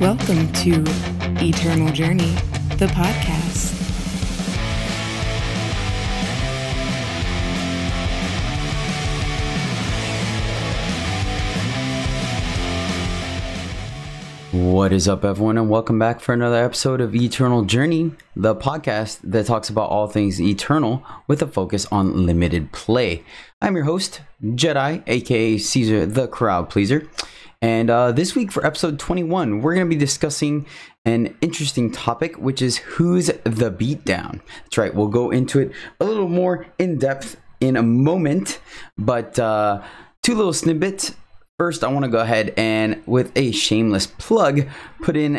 Welcome to Eternal Journey, the podcast. What is up, everyone, and welcome back for another episode of Eternal Journey, the podcast that talks about all things eternal with a focus on limited play. I'm your host, Jedi, aka Caesar the Crowd Pleaser. And this week for episode 21, we're going to be discussing an interesting topic, which is who's the beatdown. That's right, we'll go into it a little more in depth in a moment, but two little snippets. First, I want to go ahead and, with a shameless plug, put in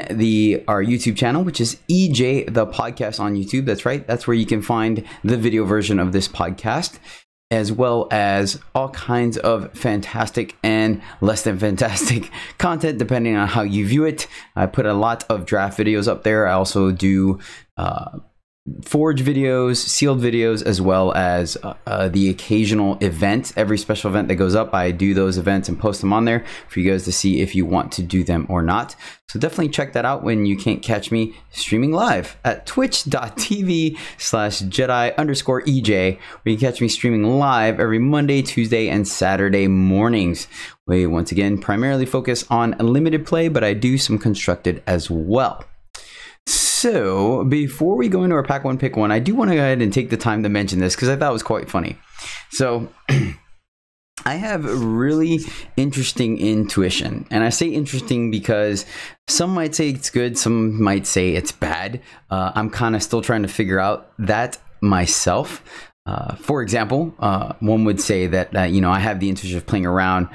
our YouTube channel, which is EJ the podcast on YouTube. That's right, that's where you can find the video version of this podcast, as well as all kinds of fantastic and less than fantastic content, depending on how you view it. I put a lot of draft videos up there. I also do forge videos, sealed videos, as well as the occasional event. Every special event that goes up, I do those events and post them on there for you guys to see if you want to do them or not. So definitely check that out when you can't catch me streaming live at Twitch.tv/Jedi_EJ, where you can catch me streaming live every Monday, Tuesday, and Saturday mornings. We once again primarily focus on limited play, but I do some constructed as well. So before we go into our pack one, pick one, I do want to go ahead and take the time to mention this because I thought it was quite funny. So I have really interesting intuition, and I say interesting because some might say it's good, some might say it's bad. I'm kind of still trying to figure out that myself. For example, one would say that, I have the intuition of playing around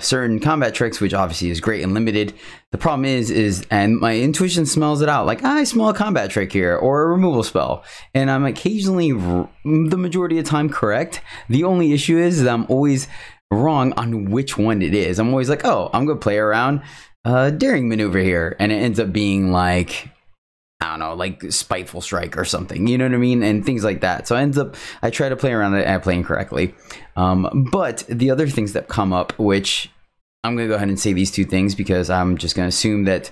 certain combat tricks, which obviously is great and limited. The problem is, and my intuition smells it out, like I smell a combat trick here or a removal spell, and I'm occasionally the majority of the time correct. The only issue is that I'm always wrong on which one it is. I'm always like, oh, I'm gonna play around Daring Maneuver here, and it ends up being like, I don't know, like Spiteful Strike or something, you know what I mean, and things like that. So I try to play around it and I play incorrectly. But the other things that come up, which I'm going to go ahead and say these two things because I'm just going to assume that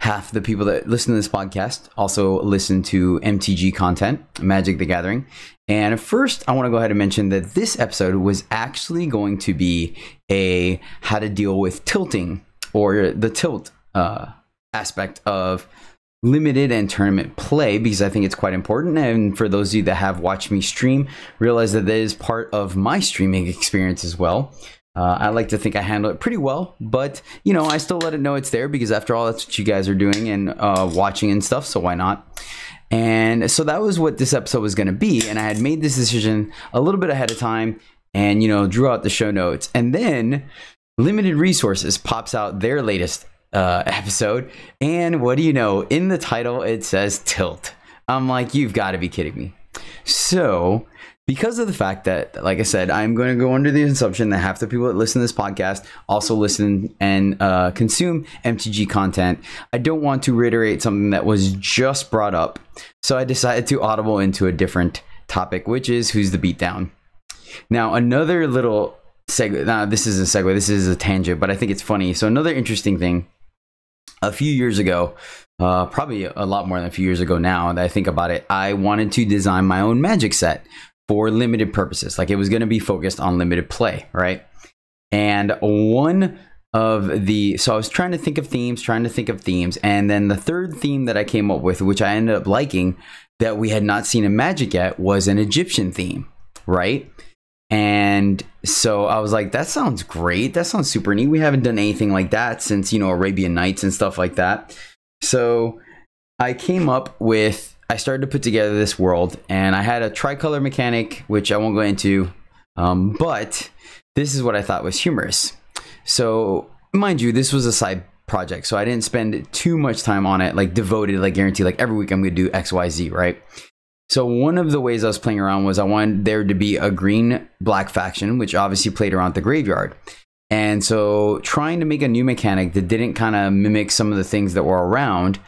half the people that listen to this podcast also listen to MTG content, Magic the Gathering. And first, I want to go ahead and mention that this episode was actually going to be a how to deal with tilting, or the tilt aspect of limited and tournament play, because I think it's quite important. And for those of you that have watched me stream, realize that that is part of my streaming experience as well. I like to think I handle it pretty well, but you know, I still let it know it's there, because after all, that's what you guys are doing and watching and stuff, so why not? And so that was what this episode was going to be, and I had made this decision a little bit ahead of time, and drew out the show notes, and then Limited Resources pops out their latest episode, and what do you know, in the title it says tilt. I'm like, you've got to be kidding me. So because of the fact that, like I said, I'm going to go under the assumption that half the people that listen to this podcast also listen and consume MTG content, I don't want to reiterate something that was just brought up, so I decided to audible into a different topic, which is who's the beatdown. Now, another little segue, this is a segue, this is a tangent, but I think it's funny. So another interesting thing, a few years ago, probably a lot more than a few years ago now that I think about it, I wanted to design my own Magic set for limited purposes. Like, it was going to be focused on limited play, right? And so I was trying to think of themes. And then the third theme that I came up with, which I ended up liking, that we had not seen in Magic yet, was an Egyptian theme, right? And so I was like, that sounds great. That sounds super neat. We haven't done anything like that since, Arabian Nights and stuff like that. So I started to put together this world, and I had a tricolor mechanic, which I won't go into, but this is what I thought was humorous. So mind you, this was a side project, so I didn't spend too much time on it, like devoted, like guaranteed, like every week I'm going to do X, Y, Z, right? So one of the ways I was playing around was I wanted there to be a green-black faction, which obviously played around the graveyard. And so trying to make a new mechanic that didn't kind of mimic some of the things that were around,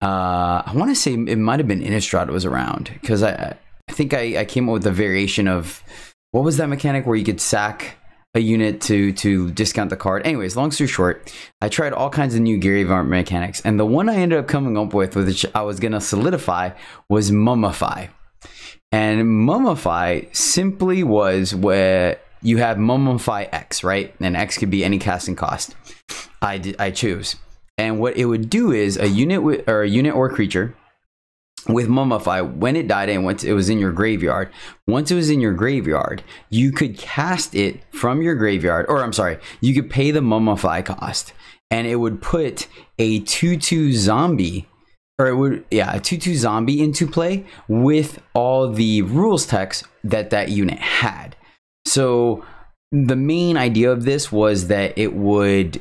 I want to say it might have been Innistrad was around, because I think I came up with a variation of, what was that mechanic where you could sack a unit to discount the card. Anyways, long story short, I tried all kinds of new gear event mechanics, and the one I ended up coming up with, which I was gonna solidify, was Mummify. And Mummify simply was where you have Mummify X, right? And X could be any casting cost I choose. And what it would do is a unit with, or a unit or creature with Mummify, when it died and once it was in your graveyard, you could cast it from your graveyard, or I'm sorry, you could pay the Mummify cost, and it would put a 2/2 zombie, or it would, yeah, a 2/2 zombie into play with all the rules text that that unit had. So the main idea of this was that it would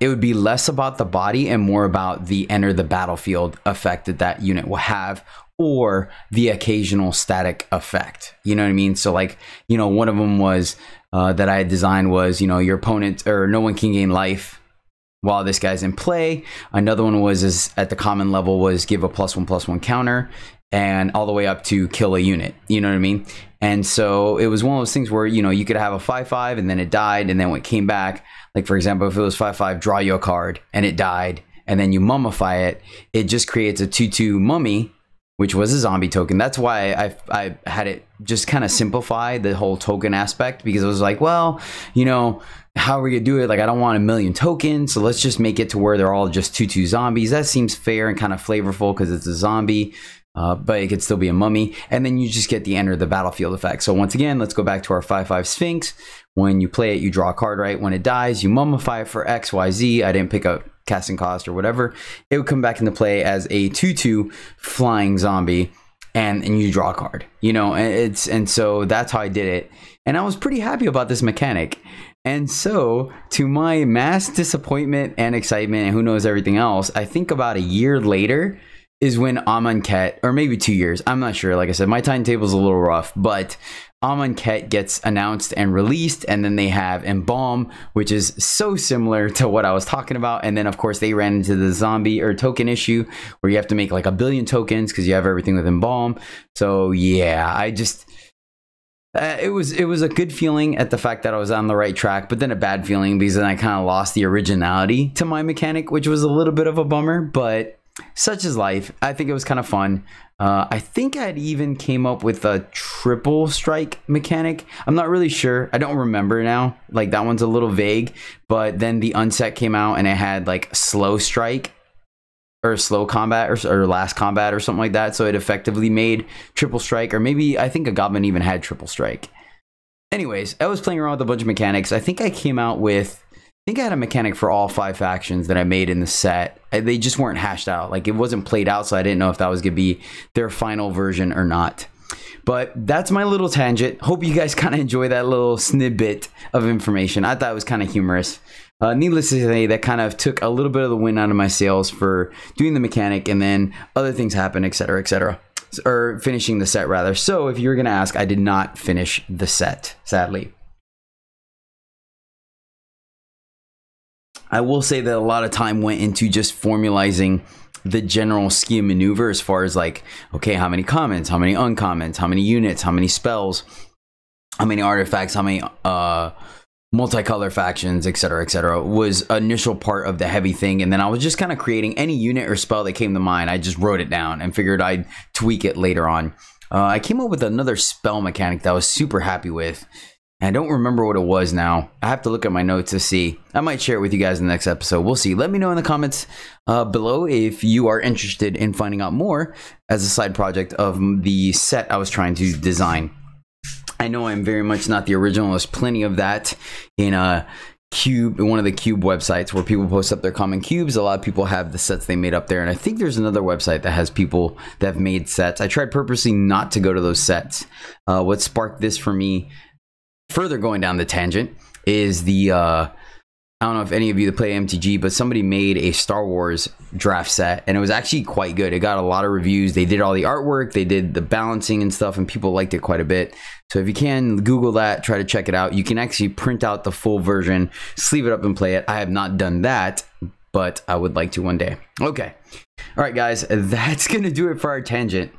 be less about the body and more about the enter the battlefield effect that that unit will have, or the occasional static effect. You know what I mean? So like, you know, one of them was that I had designed was, you know, your opponent or no one can gain life while this guy's in play. Another one was at the common level was give a +1/+1 counter, and all the way up to kill a unit. You know what I mean? And so it was one of those things where, you know, you could have a 5/5 and then it died, and then when it came back, like for example, if it was 5/5, draw you a card, and it died, and then you Mummify it, it just creates a 2/2 mummy, which was a zombie token. That's why I had it just kind of simplify the whole token aspect, because it was like, well, you know, how are we gonna do it? Like, I don't want a million tokens, so let's just make it to where they're all just 2/2 zombies. That seems fair and kind of flavorful because it's a zombie. But it could still be a mummy, and then you just get the enter the battlefield effect. So once again, let's go back to our 5/5 Sphinx. When you play it, you draw a card, right? When it dies, you Mummify it for XYZ. I didn't pick up casting cost or whatever. It would come back into play as a 2/2 flying zombie, and you draw a card. You know, and so that's how I did it, and I was pretty happy about this mechanic. And so, to my mass disappointment and excitement, and who knows everything else, I think about a year later is when Amonkhet, or maybe 2 years, I'm not sure. Like I said, my timetable's a little rough, but Amonkhet gets announced and released, and then they have Embalm, which is so similar to what I was talking about. And then of course they ran into the zombie or token issue where you have to make like 1 billion tokens because you have everything with Embalm. So yeah, I just, it was a good feeling at the fact that I was on the right track, but then a bad feeling because then I kind of lost the originality to my mechanic, which was a little bit of a bummer, but such is life. I think it was kind of fun. I think I'd even came up with a triple strike mechanic. I'm not really sure. I don't remember now. Like, that one's a little vague. But then the unset came out and it had like slow strike or slow combat or last combat or something like that. So it effectively made triple strike, or maybe I think a goblin even had triple strike. Anyways, I was playing around with a bunch of mechanics. I think I came out with, I think I had a mechanic for all 5 factions that I made in the set. They just weren't hashed out. Like, it wasn't played out, so I didn't know if that was going to be their final version or not. But that's my little tangent. Hope you guys kind of enjoy that little snippet of information. I thought it was kind of humorous. Needless to say, that kind of took a little bit of the wind out of my sails for doing the mechanic, and then other things happened, etc., etc. Or finishing the set, rather. So if you were going to ask, I did not finish the set, sadly. I will say that a lot of time went into just formalizing the general scheme maneuver as far as like, okay, how many commons, how many uncommons, how many units, how many spells, how many artifacts, how many multicolor factions, etc., etc., was initial part of the heavy thing. And then I was just kind of creating any unit or spell that came to mind. I just wrote it down and figured I'd tweak it later on. I came up with another spell mechanic that I was super happy with. I don't remember what it was now. I have to look at my notes to see. I might share it with you guys in the next episode. We'll see. Let me know in the comments below if you are interested in finding out more as a side project of the set I was trying to design. I know I'm very much not the original. There's plenty of that in one of the cube websites where people post up their common cubes. A lot of people have the sets they made up there. And I think there's another website that has people that have made sets. I tried purposely not to go to those sets. What sparked this for me, further going down the tangent, is the I don't know if any of you play MTG, but somebody made a Star Wars draft set, and it was actually quite good. It got a lot of reviews. They did all the artwork, they did the balancing and stuff, and people liked it quite a bit. So if you can Google that, try to check it out. You can actually print out the full version, sleeve it up, and play it. I have not done that, but I would like to one day. Okay, all right guys, that's gonna do it for our tangent.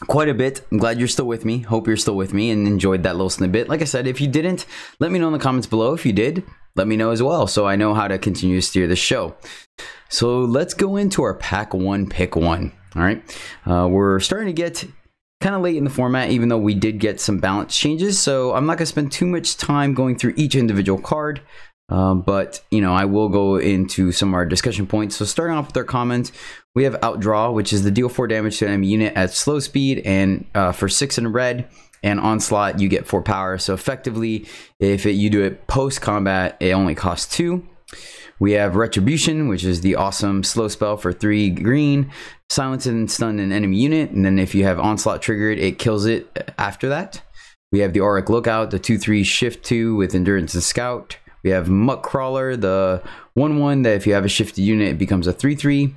quite a bit. I'm glad you're still with me. Hope you're still with me and enjoyed that little snippet. Like I said, if you didn't, let me know in the comments below. If you did, let me know as well, so I know how to continue to steer the show. So let's go into our pack one, pick one. All right, we're starting to get kind of late in the format, even though we did get some balance changes. So I'm not going to spend too much time going through each individual card, but you know, I will go into some of our discussion points. So starting off with our comments, we have Outdraw, which is the deal 4 damage to an enemy unit at slow speed and for 6 in red. And Onslaught, you get 4 power. So effectively, if you do it post-combat, it only costs 2. We have Retribution, which is the awesome slow spell for 3 green. Silence and stun an enemy unit. And then if you have Onslaught triggered, it kills it after that. We have the Auric Lookout, the 2-3 shift 2 with Endurance and Scout. We have Muckcrawler, the 1-1 that if you have a shifted unit, it becomes a 3-3.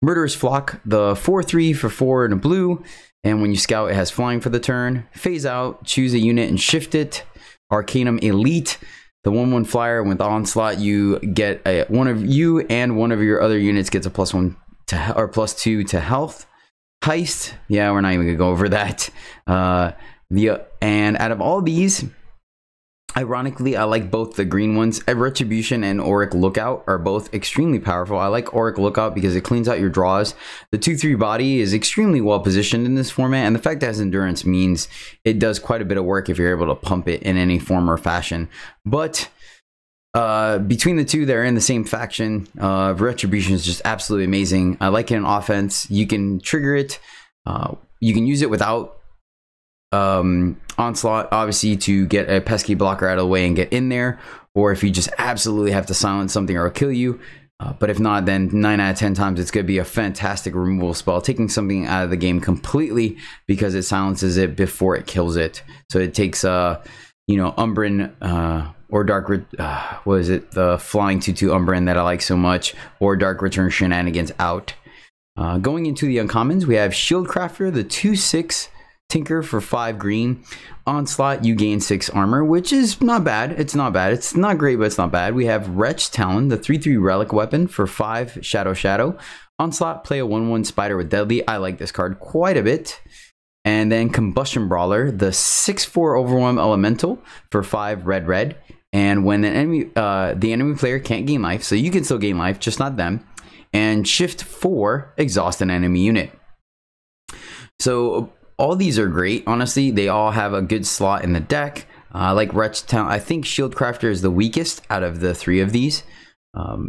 Murderous Flock, the 4-3 for 4 and a blue. And when you scout, it has flying for the turn. Phase Out, choose a unit and shift it. Arcanum Elite, the 1-1 flyer. With Onslaught, you get one of your other units gets a +2 to health. Heist, yeah, we're not even gonna go over that. And out of all these, ironically, I like both the green ones. Retribution and Auric Lookout are both extremely powerful. I like Auric Lookout because it cleans out your draws. The 2-3 body is extremely well positioned in this format, and the fact that it has endurance means it does quite a bit of work if you're able to pump it in any form or fashion. But between the two, they're in the same faction. Retribution is just absolutely amazing. I like it in offense. You can trigger it. You can use it without Onslaught, obviously, to get a pesky blocker out of the way and get in there, or if you just absolutely have to silence something or it'll kill you. But if not, then 9 out of 10 times it's going to be a fantastic removal spell, taking something out of the game completely because it silences it before it kills it. So it takes you know, Umbrin or the flying 2/2 Umbrin that I like so much, or Dark Return shenanigans out. Going into the uncommons, we have Shieldcrafter, the 2/6. Tinker for 5 green. Onslaught, you gain 6 armor, which is not bad. It's not bad. It's not great, but it's not bad. We have Wretch Talon, the 3/3 relic weapon for 5 shadow. Onslaught, play a 1/1 spider with deadly. I like this card quite a bit. And then Combustion Brawler, the 6/4 overwhelm elemental for 5 red. And when an enemy, the enemy player can't gain life, so you can still gain life, just not them. And shift 4, exhaust an enemy unit. So all these are great, honestly. They all have a good slot in the deck. Like Wretch Talon, I think Shieldcrafter is the weakest out of the 3 of these.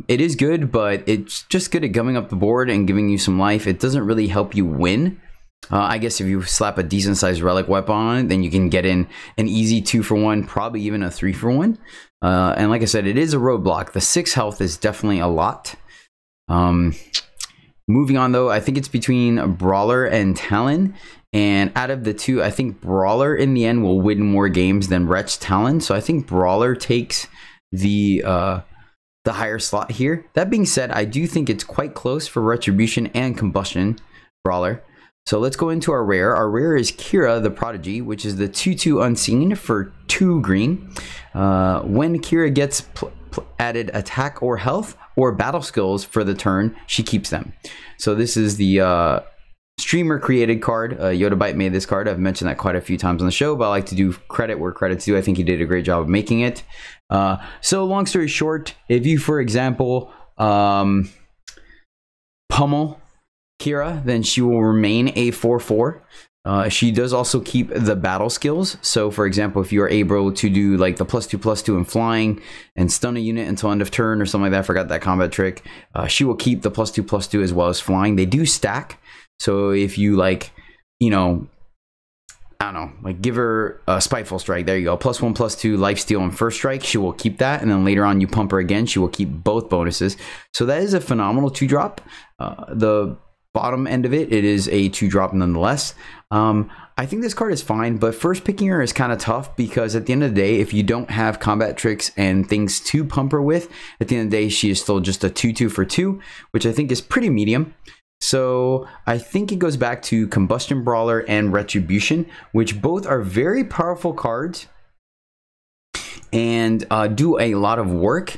It is good, but it's just good at gumming up the board and giving you some life. It doesn't really help you win. I guess if you slap a decent sized relic weapon on it, then you can get in an easy 2-for-1, probably even a 3-for-1. And like I said, it is a roadblock. The 6 health is definitely a lot. Moving on though, I think it's between Brawler and Talon. And out of the 2, I think Brawler in the end will win more games than Wretch Talon. So I think Brawler takes the higher slot here. That being said, I do think it's quite close for Retribution and Combustion Brawler. So let's go into our rare. Our rare is Kira the Prodigy, which is the 2/2 unseen for 2 green. When Kira gets added attack or health or battle skills for the turn, she keeps them. So this is the streamer created card. Yodabyte made this card. I've mentioned that quite a few times on the show, but I like to do credit where credit's due. I think he did a great job of making it. So long story short, if you, for example, Pummel Kira, then she will remain a 4/4. She does also keep the battle skills. So for example, if you are able to do like the +2/+2 in flying and stun a unit until end of turn or something like that, I forgot that combat trick, she will keep the +2/+2 as well as flying. They do stack. So if you, like, you know, I don't know, like give her a Spiteful Strike, there you go, +1/+2 lifesteal and first strike, she will keep that. And then later on you pump her again, she will keep both bonuses. So that is a phenomenal 2-drop. The bottom end of it, it is a 2-drop nonetheless. I think this card is fine, but first picking her is kind of tough because at the end of the day, if you don't have combat tricks and things to pump her with, at the end of the day, she is still just a 2/2 for 2, which I think is pretty medium. So I think it goes back to Combustion Brawler and Retribution, which both are very powerful cards and do a lot of work.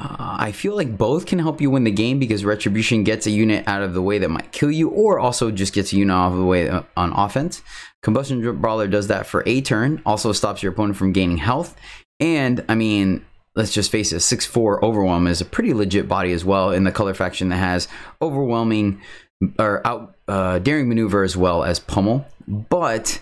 I feel like both can help you win the game because Retribution gets a unit out of the way that might kill you, or also just gets a unit out of the way on offense. Combustion Brawler does that for a turn, also stops your opponent from gaining health. And I mean, let's just face it, 6/4 Overwhelm is a pretty legit body as well in the color faction that has Overwhelming or Daring Maneuver as well as Pummel. But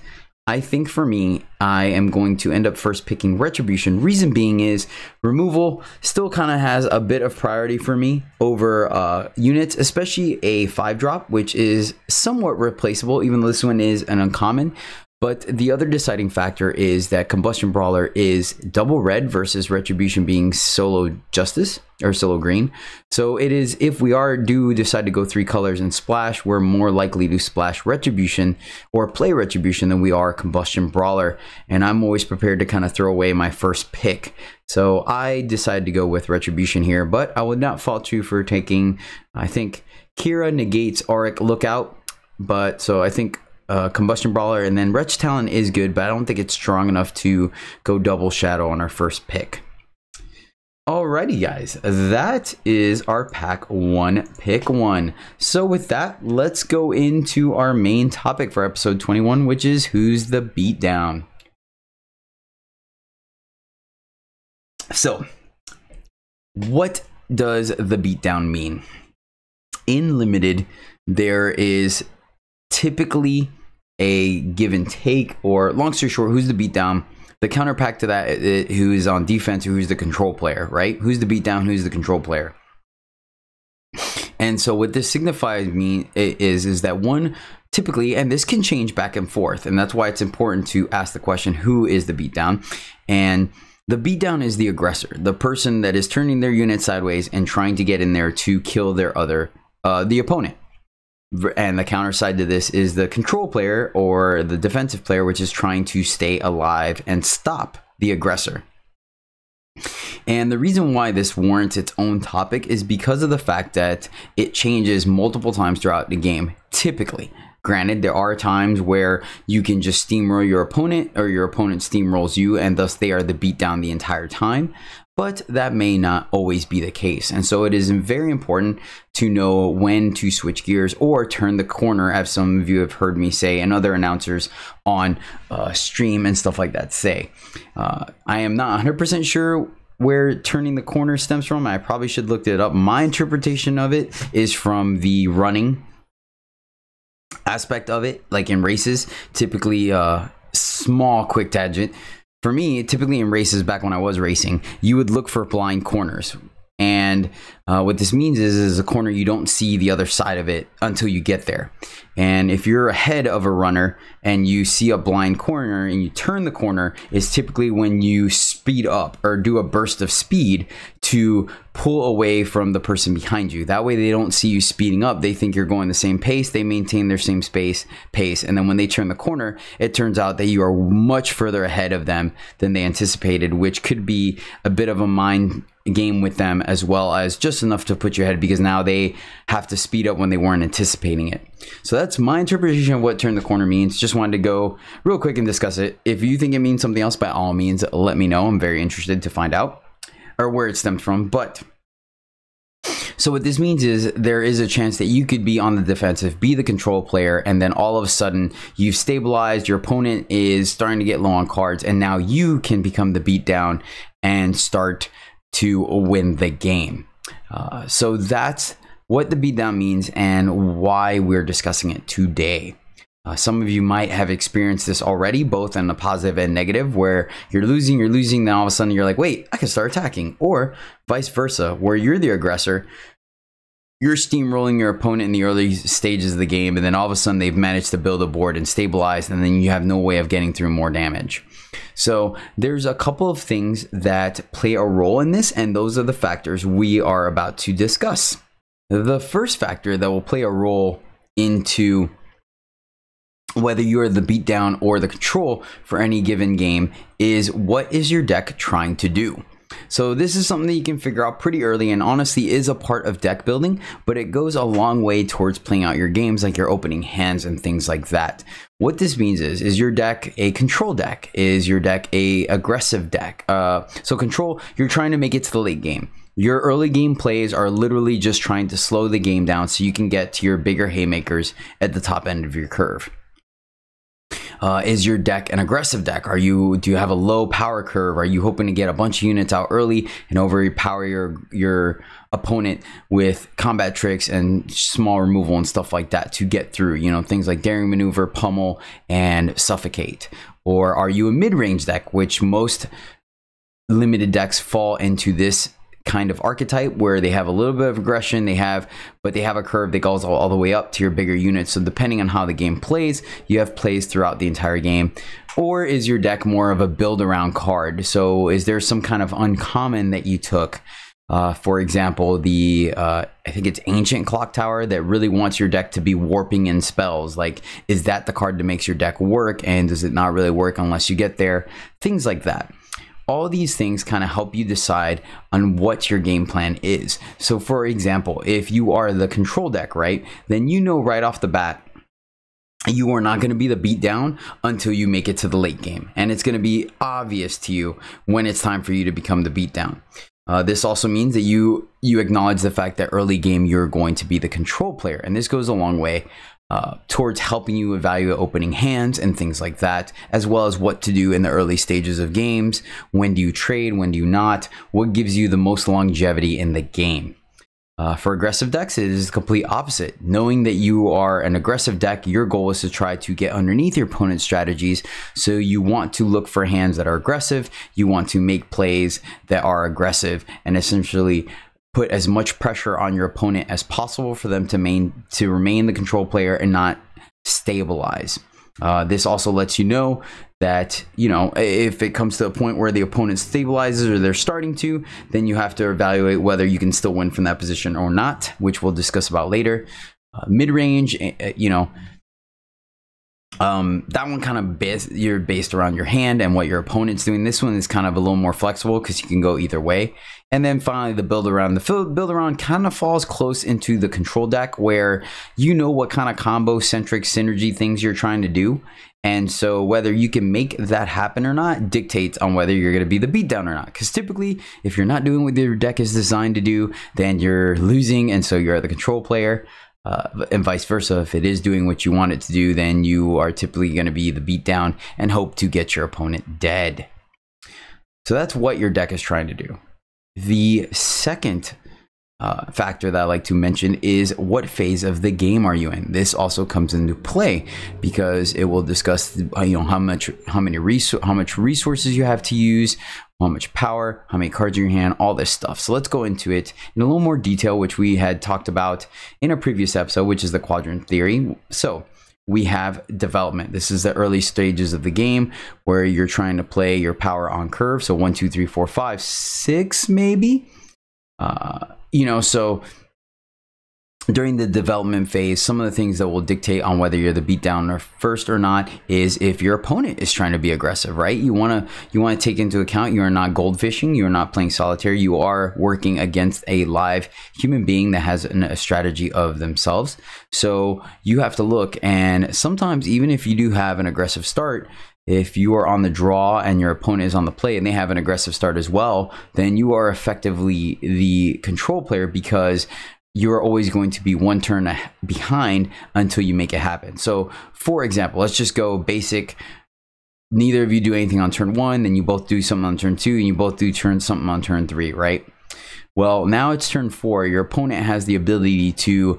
I think for me, I am going to end up first picking Retribution. Reason being is removal still kind of has a bit of priority for me over units, especially a 5-drop, which is somewhat replaceable, even though this one is an uncommon. But the other deciding factor is that Combustion Brawler is double red versus Retribution being solo justice or solo green. So it is, if we do decide to go 3 colors and splash, we're more likely to splash Retribution or play Retribution than we are Combustion Brawler. And I'm always prepared to kind of throw away my first pick. So I decided to go with Retribution here, but I would not fault you for taking, I think Kira negates Auric Lookout. But so I think Combustion Brawler and then Wretch Talon is good, but I don't think it's strong enough to go double shadow on our first pick. Alrighty guys, that is our pack 1 pick 1. So with that, let's go into our main topic for episode 21, which is who's the beatdown. So what does the beatdown mean? In Limited, there is typically a give and take, or long story short, who's the beatdown? The counter pack to that is who is on defense, who's the control player, right? Who's the beatdown, who's the control player? And so what this signifies me is that one, typically, and this can change back and forth, and that's why it's important to ask the question, who is the beatdown? And the beatdown is the aggressor, the person that is turning their unit sideways and trying to get in there to kill their the opponent. And the counter side to this is the control player or the defensive player, which is trying to stay alive and stop the aggressor. And the reason why this warrants its own topic is because of the fact that it changes multiple times throughout the game, typically. Granted, there are times where you can just steamroll your opponent or your opponent steamrolls you, and thus they are the beatdown the entire time. But that may not always be the case. And so it is very important to know when to switch gears or turn the corner, as some of you have heard me say and other announcers on stream and stuff like that say. I am not 100% sure where turning the corner stems from. I probably should have looked it up. My interpretation of it is from the running aspect of it, like in races, typically small quick tangent. For me, typically in races, back when I was racing, you would look for blind corners. And what this means is a corner you don't see the other side of it until you get there. And if you're ahead of a runner and you see a blind corner and you turn the corner, is typically when you speed up or do a burst of speed to pull away from the person behind you. That way they don't see you speeding up. They think you're going the same pace. They maintain their same pace. And then when they turn the corner, it turns out that you are much further ahead of them than they anticipated, which could be a bit of a mind game with them, as well as just enough to put you ahead because now they have to speed up when they weren't anticipating it. So that's my interpretation of what turn the corner means. Just wanted to go real quick and discuss it. If you think it means something else, by all means, let me know. I'm very interested to find out or where it stemmed from. But so what this means is there is a chance that you could be on the defensive, be the control player, and then all of a sudden you've stabilized, your opponent is starting to get low on cards, and now you can become the beatdown and start to win the game. So that's what the beatdown means and why we're discussing it today. Some of you might have experienced this already, both in the positive and negative, where you're losing, then all of a sudden you're like, wait, I can start attacking. Or vice versa, where you're the aggressor, you're steamrolling your opponent in the early stages of the game, and then all of a sudden they've managed to build a board and stabilize, and then you have no way of getting through more damage. So there's a couple of things that play a role in this, and those are the factors we are about to discuss. The first factor that will play a role into whether you're the beatdown or the control for any given game is what is your deck trying to do? So this is something that you can figure out pretty early and honestly is a part of deck building, but it goes a long way towards playing out your games, like your opening hands and things like that. What this means is your deck a control deck? Is your deck a aggressive deck? So control, you're trying to make it to the late game. Your early game plays are literally just trying to slow the game down so you can get to your bigger haymakers at the top end of your curve. Is your deck an aggressive deck? Do you have a low power curve? Are you hoping to get a bunch of units out early and overpower your opponent with combat tricks and small removal and stuff like that to get through? You know, things like Daring Maneuver, Pummel, and Suffocate. Or are you a mid-range deck, which most limited decks fall into this kind of archetype, where they have a little bit of aggression, but they have a curve that goes all the way up to your bigger units. So depending on how the game plays, you have plays throughout the entire game. Or is your deck more of a build around card? So is there some kind of uncommon that you took? For example, the I think it's Ancient Clock Tower that really wants your deck to be warping in spells. Like, is that the card that makes your deck work, and does it not really work unless you get there? Things like that. All these things kind of help you decide on what your game plan is. So for example, if you are the control deck, right, then you know right off the bat you are not going to be the beatdown until you make it to the late game. And it's going to be obvious to you when it's time for you to become the beatdown. This also means that you acknowledge the fact that early game you're going to be the control player. And this goes a long way towards helping you evaluate opening hands and things like that, as well as what to do in the early stages of games. When do you trade? When do you not? What gives you the most longevity in the game? For aggressive decks, it is the complete opposite. Knowing that you are an aggressive deck, your goal is to try to get underneath your opponent's strategies. So you want to look for hands that are aggressive. You want to make plays that are aggressive and essentially put as much pressure on your opponent as possible for them to remain the control player and not stabilize. This also lets you know that, you know, if it comes to a point where the opponent stabilizes or they're starting to, then you have to evaluate whether you can still win from that position or not, which we'll discuss about later. Mid-range, you know, that one kind of based around your hand and what your opponent's doing. This one is kind of a little more flexible because you can go either way. And then finally, the build around. The build around kind of falls close into the control deck, where you know what kind of combo centric synergy things you're trying to do. And so whether you can make that happen or not dictates on whether you're going to be the beatdown or not. Because typically, if you're not doing what your deck is designed to do, then you're losing, and so you're the control player. And vice versa, if it is doing what you want it to do, then you are typically going to be the beatdown and hope to get your opponent dead. So that's what your deck is trying to do. The second factor that I like to mention is what phase of the game are you in. This also comes into play because it will discuss, you know, how much resources you have to use, how much power, how many cards in your hand, all this stuff. So let's go into it in a little more detail, which we had talked about in a previous episode, which is the quadrant theory. So we have development. This is the early stages of the game where you're trying to play your power on curve. So 1, 2, 3, 4, 5, 6, maybe. You know, so during the development phase, some of the things that will dictate on whether you're the beatdown or first or not is if your opponent is trying to be aggressive, right? You want to take into account you are not goldfishing, you are not playing solitaire, you are working against a live human being that has a strategy of themselves. So you have to look, and sometimes even if you do have an aggressive start, if you are on the draw and your opponent is on the play and they have an aggressive start as well, then you are effectively the control player because you're always going to be one turn behind until you make it happen. So for example, let's just go basic. Neither of you do anything on turn 1, then you both do something on turn 2, and you both do something on turn 3, right? Well, now it's turn 4. Your opponent has the ability to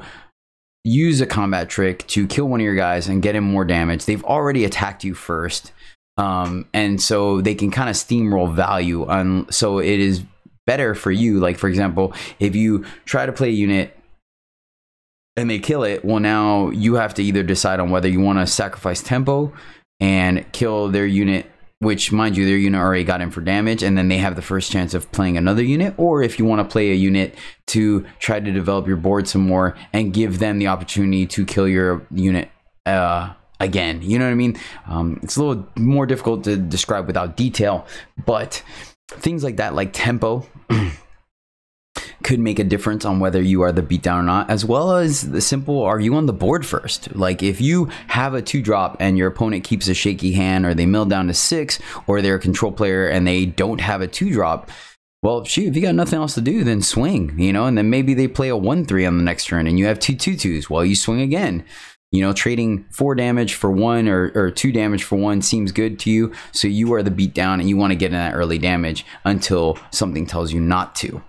use a combat trick to kill one of your guys and get him more damage. They've already attacked you first. And so they can kind of steamroll value. So it is better for you. Like, for example, if you try to play a unit and they kill it, well, now you have to either decide on whether you want to sacrifice tempo and kill their unit, which, mind you, their unit already got in for damage, and then they have the first chance of playing another unit, or if you want to play a unit to try to develop your board some more and give them the opportunity to kill your unit again. You know what I mean? It's a little more difficult to describe without detail, but things like that, like tempo, could make a difference on whether you are the beatdown or not, as well as the simple, are you on the board first? Like, if you have a 2-drop and your opponent keeps a shaky hand, or they mill down to 6, or they're a control player and they don't have a 2-drop, well, shoot, if you got nothing else to do, then swing, you know, and then maybe they play a 1/3 on the next turn and you have 2/2/2s. Well, you swing again. You know, trading 4 damage for 1 or 2 damage for 1 seems good to you. So you are the beat down and you want to get in that early damage until something tells you not to.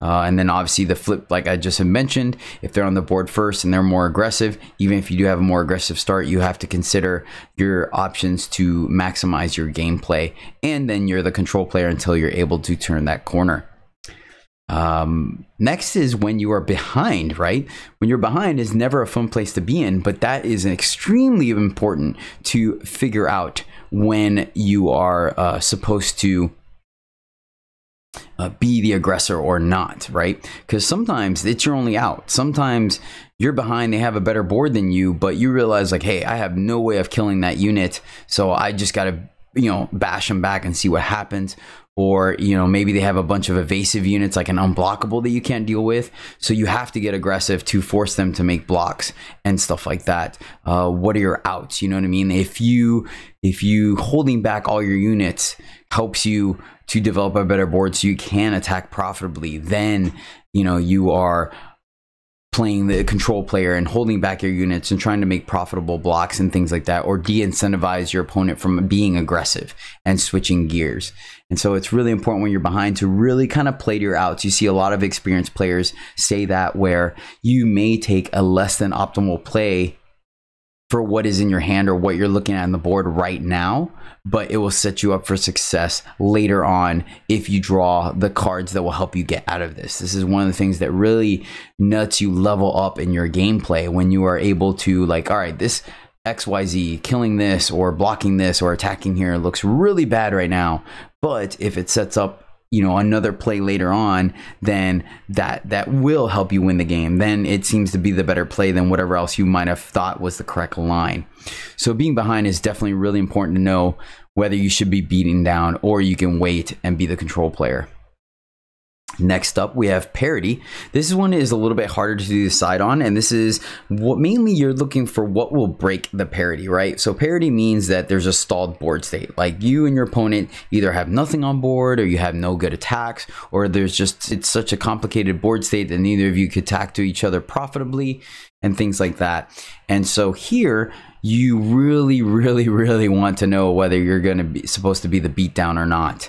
And then obviously the flip, like I just had mentioned, if they're on the board first and they're more aggressive, even if you do have a more aggressive start, you have to consider your options to maximize your gameplay. And then you're the control player until you're able to turn that corner. Next is when you are behind, right? When you're behind is never a fun place to be in, but that is extremely important to figure out when you are supposed to be the aggressor or not, right? Because sometimes it's your only out. Sometimes you're behind, they have a better board than you, but you realize like, hey, I have no way of killing that unit, so I just gotta, you know, bash them back and see what happens. Or, you know, maybe they have a bunch of evasive units like an unblockable that you can't deal with. So you have to get aggressive to force them to make blocks and stuff like that. What are your outs? You know what I mean? If you holding back all your units helps you to develop a better board so you can attack profitably, then, you know, you are playing the control player and holding back your units and trying to make profitable blocks and things like that, or de-incentivize your opponent from being aggressive and switching gears. And so it's really important when you're behind to really kind of play to your outs. You see a lot of experienced players say that, where you may take a less than optimal play for what is in your hand or what you're looking at on the board right now, but it will set you up for success later on if you draw the cards that will help you get out of this. This is one of the things that really nuts you level up in your gameplay, when you are able to like, all right, this XYZ killing this or blocking this or attacking here looks really bad right now, but if it sets up, you know, another play later on, then that will help you win the game. Then it seems to be the better play than whatever else you might have thought was the correct line. So being behind is definitely really important to know whether you should be beating down or you can wait and be the control player. Next up, we have parity. This one is a little bit harder to decide on, and this is what mainly you're looking for, what will break the parity, right? So parity means that there's a stalled board state, like you and your opponent either have nothing on board, or you have no good attacks, or there's just, it's such a complicated board state that neither of you could attack to each other profitably and things like that. And so here you really want to know whether you're going to be supposed to be the beatdown or not,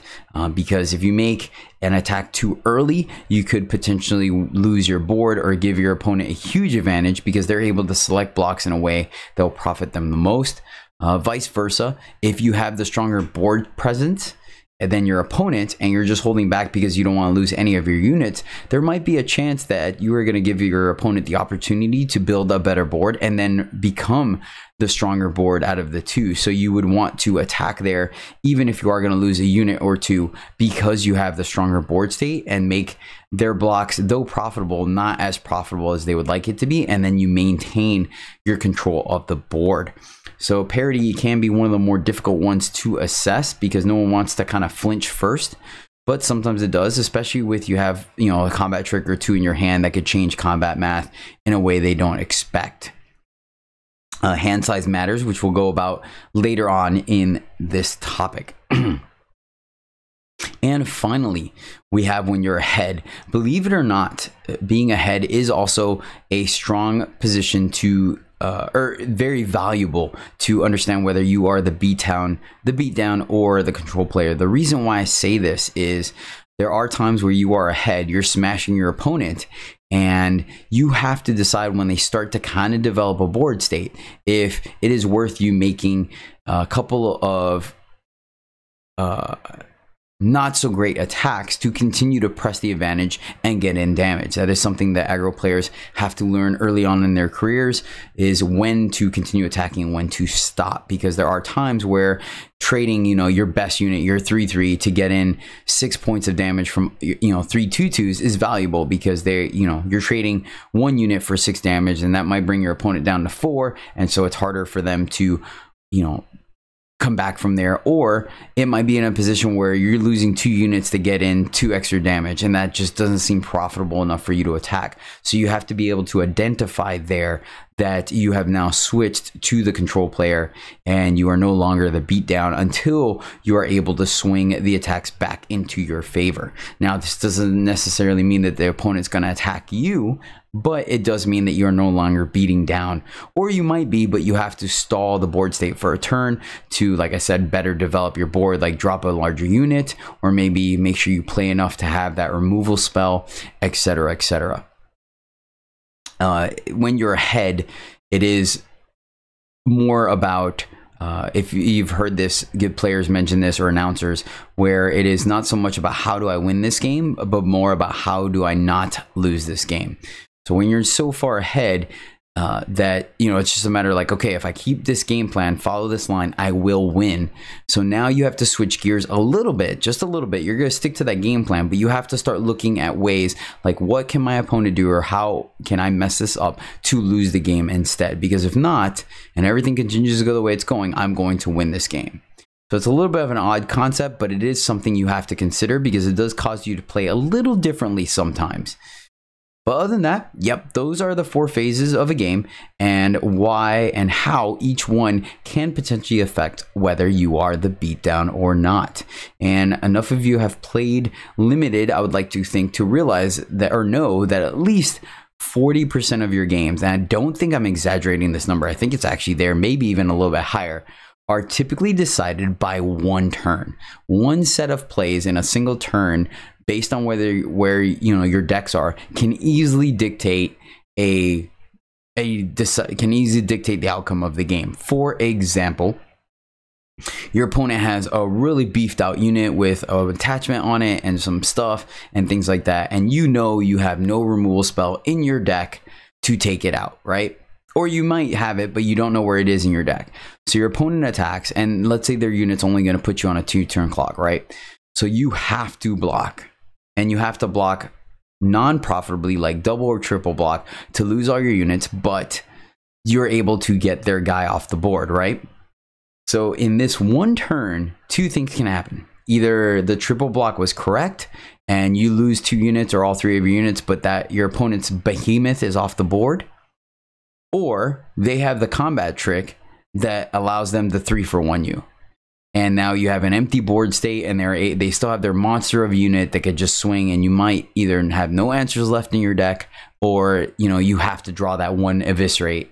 because if you make an attack too early, you could potentially lose your board or give your opponent a huge advantage because they're able to select blocks in a way that will profit them the most. Vice versa, if you have the stronger board presence than your opponent and you're just holding back because you don't want to lose any of your units, there might be a chance that you are going to give your opponent the opportunity to build a better board and then become the stronger board out of the two. So you would want to attack there, even if you are going to lose a unit or two, because you have the stronger board state, and make their blocks, though profitable, not as profitable as they would like it to be, and then you maintain your control of the board. So parity can be one of the more difficult ones to assess because no one wants to kind of flinch first, but sometimes it does, especially with, you have, you know, a combat trick or two in your hand that could change combat math in a way they don't expect. Hand size matters, which we'll go about later on in this topic. And finally, we have when you're ahead. Believe it or not, being ahead is also a strong position to or very valuable to understand whether you are the beatdown or the control player. The reason why I say this is there are times where you are ahead, you're smashing your opponent, and you have to decide when they start to kind of develop a board state if it is worth you making a couple of not so great attacks to continue to press the advantage and get in damage. That is something that aggro players have to learn early on in their careers, is when to continue attacking and when to stop, because there are times where trading, you know, your best unit, your 3/3, to get in 6 points of damage from, you know, 3/2/2s is valuable, because they, you know, you're trading one unit for 6 damage, and that might bring your opponent down to 4, and so it's harder for them to, you know, come back from there. Or it might be in a position where you're losing 2 units to get in 2 extra damage, and that just doesn't seem profitable enough for you to attack. So you have to be able to identify there that you have now switched to the control player and you are no longer the beatdown until you are able to swing the attacks back into your favor. Now, this doesn't necessarily mean that the opponent's going to attack you, but it does mean that you're no longer beating down, or you might be, but you have to stall the board state for a turn to, like I said, better develop your board, like drop a larger unit, or maybe make sure you play enough to have that removal spell, etc., etc. When you're ahead, it is more about, if you've heard this, good players mention this, or announcers, where it is not so much about how do I win this game, but more about how do I not lose this game. So when you're so far ahead that, you know, it's just a matter of like, okay, if I keep this game plan, follow this line, I will win. So now you have to switch gears a little bit, just a little bit. You're going to stick to that game plan, but you have to start looking at ways like, what can my opponent do, or how can I mess this up to lose the game instead? Because if not, and everything continues to go the way it's going, I'm going to win this game. So it's a little bit of an odd concept, but it is something you have to consider because it does cause you to play a little differently sometimes. But other than that, yep, those are the four phases of a game and why and how each one can potentially affect whether you are the beatdown or not. And enough of you have played Limited, I would like to think, to realize that, or know that at least 40% of your games, and I don't think I'm exaggerating this number, I think it's actually there, maybe even a little bit higher, are typically decided by one turn. One set of plays in a single turn, based on where you know your decks are, can easily dictate can easily dictate the outcome of the game. For example, your opponent has a really beefed out unit with an attachment on it and some stuff and things like that, and you know you have no removal spell in your deck to take it out, right? Or you might have it, but you don't know where it is in your deck. So your opponent attacks, and let's say their unit's only going to put you on a 2-turn clock, right? So you have to block, and you have to block non-profitably, like double or triple block, to lose all your units, but you're able to get their guy off the board, right? So in this one turn, two things can happen. Either the triple block was correct and you lose 2 units or all 3 of your units, but that your opponent's behemoth is off the board, or they have the combat trick that allows them to 3-for-1 you. And now you have an empty board state, and they still have their monster of a unit that could just swing, and you might either have no answers left in your deck, or you know you have to draw that one eviscerate.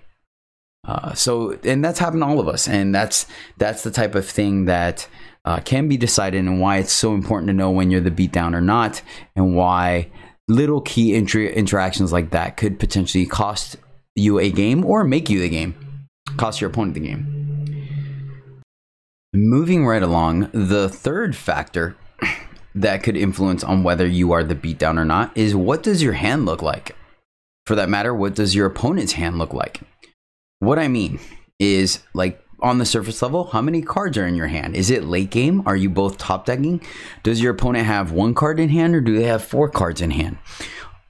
And that's happened to all of us, and that's the type of thing that can be decided, and why it's so important to know when you're the beatdown or not, and why little key interactions like that could potentially cost you a game or make you the game, cost your opponent the game. Moving right along, the third factor that could influence on whether you are the beatdown or not is, what does your hand look like? For that matter, what does your opponent's hand look like? What I mean is, like, on the surface level, how many cards are in your hand? Is it late game? Are you both top decking? Does your opponent have 1 card in hand, or do they have 4 cards in hand?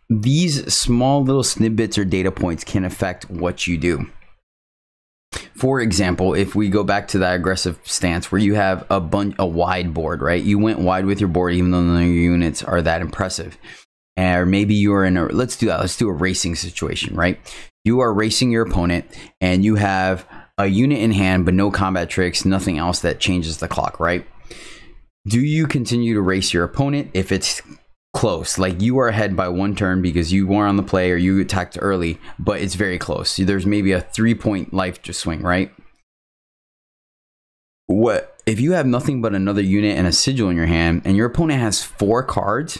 These small little snippets or data points can affect what you do. For example, if we go back to that aggressive stance where you have a wide board, right? You went wide with your board even though none of your units are that impressive. Or maybe you are in a, let's do a racing situation, right? You are racing your opponent and you have a unit in hand but no combat tricks, nothing else that changes the clock, right? Do you continue to race your opponent if it's close, like you are ahead by 1 turn because you were on the play or you attacked early, but it's very close? So there's maybe a 3-point life to swing, right? What if you have nothing but another unit and a sigil in your hand, and your opponent has 4 cards?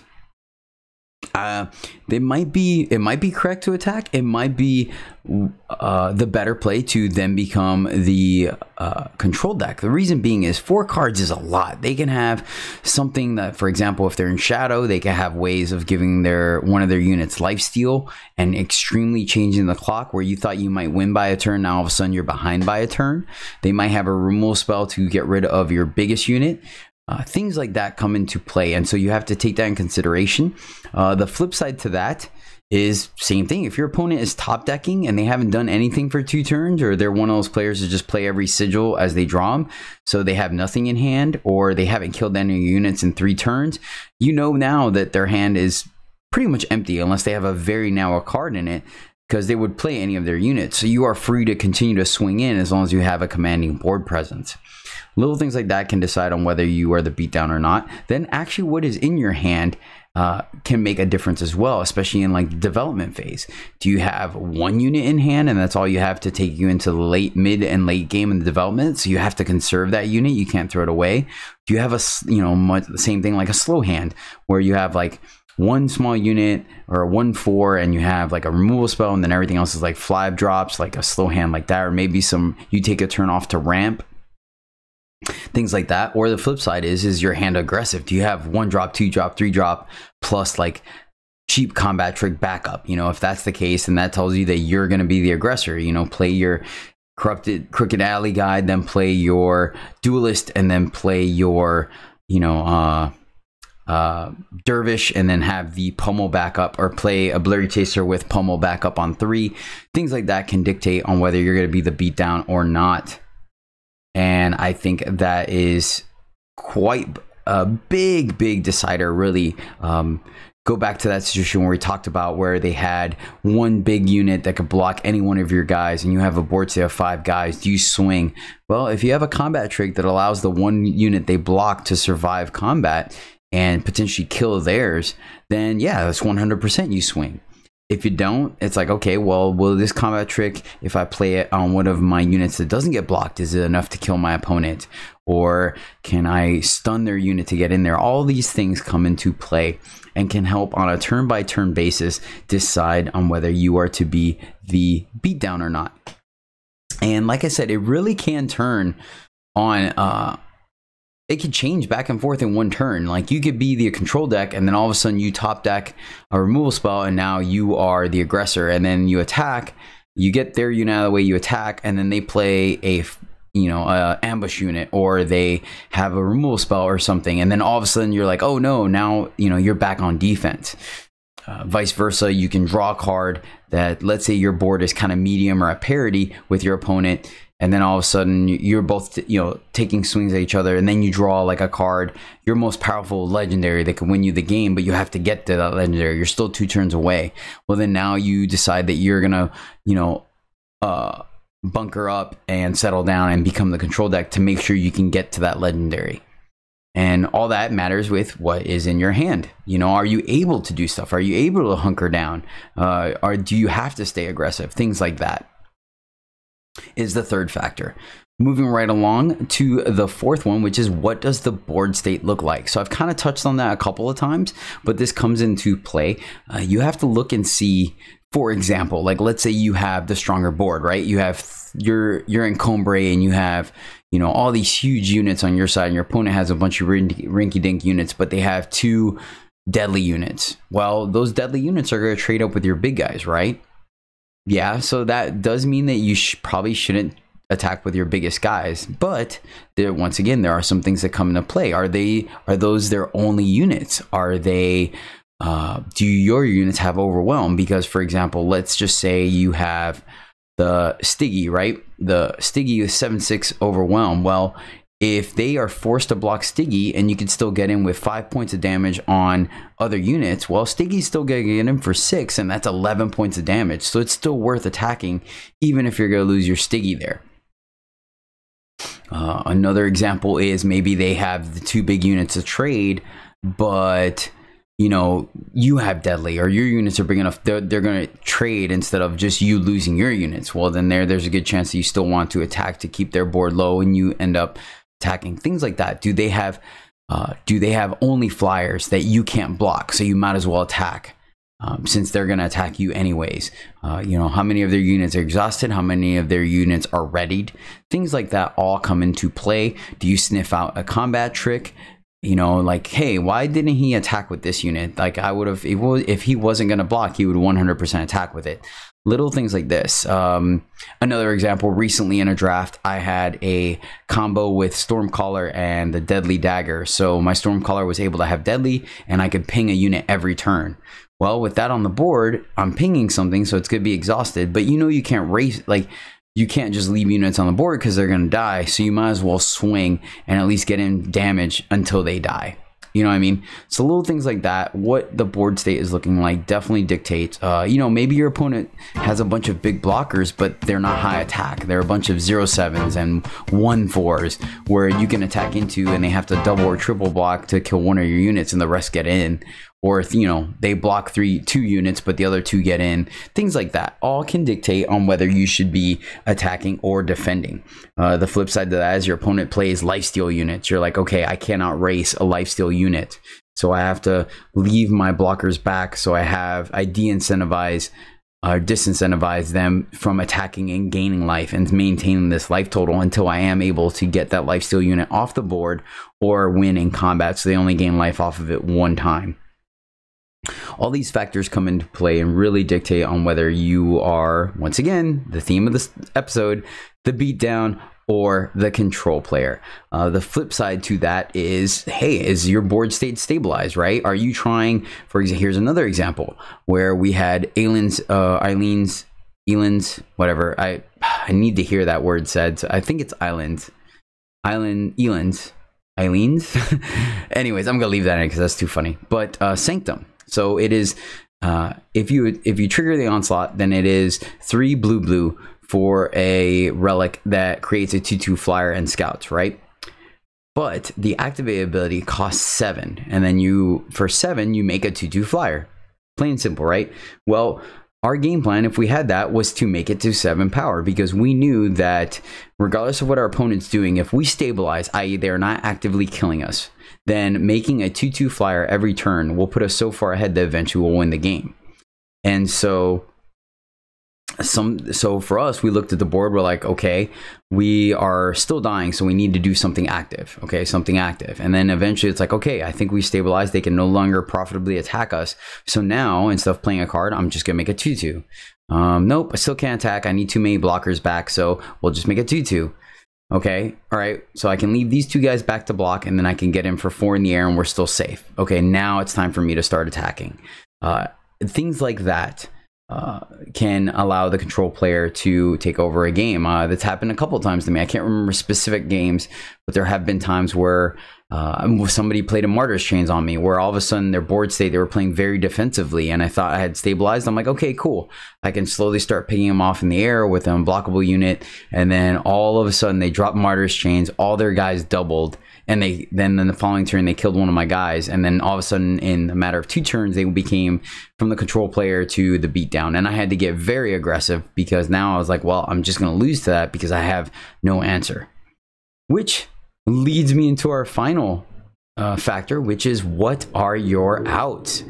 It might be correct to attack. It might be the better play to then become the control deck. The reason being is 4 cards is a lot. They can have something that, for example, if they're in shadow, they can have ways of giving one of their units lifesteal and extremely changing the clock, where you thought you might win by a turn, now all of a sudden you're behind by a turn. They might have a removal spell to get rid of your biggest unit. Things like that come into play, and so you have to take that in consideration. The flip side to that is same thing. If your opponent is top decking and they haven't done anything for 2 turns, or they're one of those players that just play every sigil as they draw them, so they have nothing in hand, or they haven't killed any units in 3 turns, you know now that their hand is pretty much empty unless they have a very narrow card in it. because they would play any of their units. So you are free to continue to swing in as long as you have a commanding board presence. Little things like that can decide on whether you are the beatdown or not. Then actually what is in your hand can make a difference as well, especially in like the development phase. Do you have one unit in hand and that's all you have to take you into the late, mid, and late game in the development? So you have to conserve that unit. You can't throw it away. Do you have a, you know, much the same thing like a slow hand where you have like one small unit or 1/4 and you have like a removal spell and then everything else is like fly drops, like a slow hand like that, or maybe some, you take a turn off to ramp, things like that. Or the flip side is your hand aggressive? Do you have 1-drop, 2-drop, 3-drop plus like cheap combat trick backup? You know, if that's the case, then that tells you that you're going to be the aggressor. You know, play your Crooked Alley Guide, then play your Duelist, and then play your, you know, Dervish, and then have the Pummel back up, or play a Blurry Chaser with Pummel back up on 3. Things like that can dictate on whether you're going to be the beatdown or not. And I think that is quite a big, big decider, really. Go back to that situation where we talked about where they had one big unit that could block any one of your guys and you have a board say of 5 guys. Do you swing? Well, if you have a combat trick that allows the one unit they block to survive combat and potentially kill theirs, then yeah, that's 100% you swing. If you don't, it's like, okay, well, will this combat trick, if I play it on one of my units that doesn't get blocked, is it enough to kill my opponent? Or can I stun their unit to get in there? All these things come into play and can help on a turn-by-turn basis decide on whether you are to be the beatdown or not. And like I said, it really can turn on... It could change back and forth in one turn. Like you could be the control deck and then all of a sudden you top deck a removal spell and now you are the aggressor, and then you attack, you get their unit out of the way, you attack, and then they play a, you know, ambush unit, or they have a removal spell or something, and then all of a sudden you're like, oh no, now, you know, you're back on defense. Vice versa, you can draw a card that, let's say your board is kind of medium or a parity with your opponent, and then all of a sudden you're both, you know, taking swings at each other, and then you draw like a card, your most powerful legendary that can win you the game, but you have to get to that legendary. You're still 2 turns away. Well, then now you decide that you're gonna, you know, bunker up and settle down and become the control deck to make sure you can get to that legendary. And all that matters with what is in your hand. You know, are you able to do stuff? Are you able to hunker down? Or do you have to stay aggressive? Things like that is the third factor. Moving right along to the fourth one, which is what does the board state look like? So I've kind of touched on that a couple of times, but this comes into play. You have to look and see, for example, like let's say you have the stronger board, right? You have, you're in Combrei and you have, you know, all these huge units on your side and your opponent has a bunch of rinky-dink units, but they have 2 deadly units. Well, those deadly units are going to trade up with your big guys, right? Yeah, so that does mean that you probably shouldn't attack with your biggest guys, but there, once again, there are some things that come into play. Are those their only units? Are they do your units have overwhelm? Because for example, let's just say you have the Stiggy, right? The Stiggy is 7/6 overwhelm. Well, if they are forced to block Stiggy and you can still get in with 5 points of damage on other units, well, Stiggy's still going to get in for 6, and that's 11 points of damage. So it's still worth attacking, even if you're going to lose your Stiggy there. Another example is maybe they have the 2 big units to trade, but you know, you have deadly, or your units are big enough, they're going to trade instead of just you losing your units. Well, then there's a good chance that you still want to attack to keep their board low, and you end up attacking. Things like that. Do they have only flyers that you can't block, so you might as well attack, since they're going to attack you anyways? You know, how many of their units are exhausted, how many of their units are readied? Things like that all come into play. Do you sniff out a combat trick? You know, like, hey, why didn't he attack with this unit? Like, I would have, if he wasn't going to block, he would 100% attack with it. Little things like this. Another example, recently in a draft, I had a combo with Stormcaller and the Deadly Dagger. So my Stormcaller was able to have Deadly, and I could ping a unit every turn. Well, with that on the board, I'm pinging something, so it's going to be exhausted. But you know you can't race, like, you can't just leave units on the board because they're going to die, so you might as well swing and at least get in damage until they die. You know what I mean? So little things like that, what the board state is looking like definitely dictates, you know, maybe your opponent has a bunch of big blockers, but they're not high attack. They're a bunch of 0/7s and 1/4s where you can attack into and they have to double or triple block to kill one of your units and the rest get in. Or, you know, they block two units, but the other two get in. Things like that all can dictate on whether you should be attacking or defending. The flip side to that is your opponent plays lifesteal units. You're like, okay, I cannot race a lifesteal unit, so I have to leave my blockers back. So I de-incentivize or disincentivize them from attacking and gaining life and maintaining this life total until I am able to get that lifesteal unit off the board or win in combat. So they only gain life off of it one time. All these factors come into play and really dictate on whether you are, once again, the theme of this episode, the beatdown or the control player. The flip side to that is, hey, is your board state stabilized, right? Are you trying, for example, here's another example where we had Eileen's, whatever. I need to hear that word said. So I think it's Eileen's. Anyways, I'm going to leave that in because that's too funny. But Sanctum. So it is, if you trigger the Onslaught, then it is 3 blue-blue for a relic that creates a 2/2 flyer and scouts, right? But the activated ability costs 7, and then for 7 you make a 2/2 flyer. Plain and simple, right? Well, our game plan, if we had that, was to make it to 7 power because we knew that regardless of what our opponent's doing, if we stabilize, i.e. they're not actively killing us, then making a 2/2 flyer every turn will put us so far ahead that eventually we'll win the game. And so for us, we looked at the board, we're like, okay, we are still dying, so we need to do something active. Okay, something active. And then eventually it's like, okay, I think we stabilized, they can no longer profitably attack us. So now, instead of playing a card, I'm just gonna make a 2/2. Nope, I still can't attack, I need too many blockers back, so we'll just make a 2/2. Okay, all right, so I can leave these two guys back to block, and then I can get in for 4 in the air, and we're still safe. Okay, now it's time for me to start attacking. Things like that can allow the control player to take over a game. That's happened a couple times to me. I can't remember specific games, but there have been times where somebody played a Martyr's Chains on me where all of a sudden their board state, they were playing very defensively, and I thought I had stabilized. I'm like, okay, cool, I can slowly start picking them off in the air with an unblockable unit, and then all of a sudden they dropped Martyr's Chains, all their guys doubled, and then the following turn they killed one of my guys, and then all of a sudden in a matter of 2 turns they became from the control player to the beatdown, and I had to get very aggressive because now I was like, well, I'm just going to lose to that because I have no answer. Which leads me into our final factor, which is, what are your outs?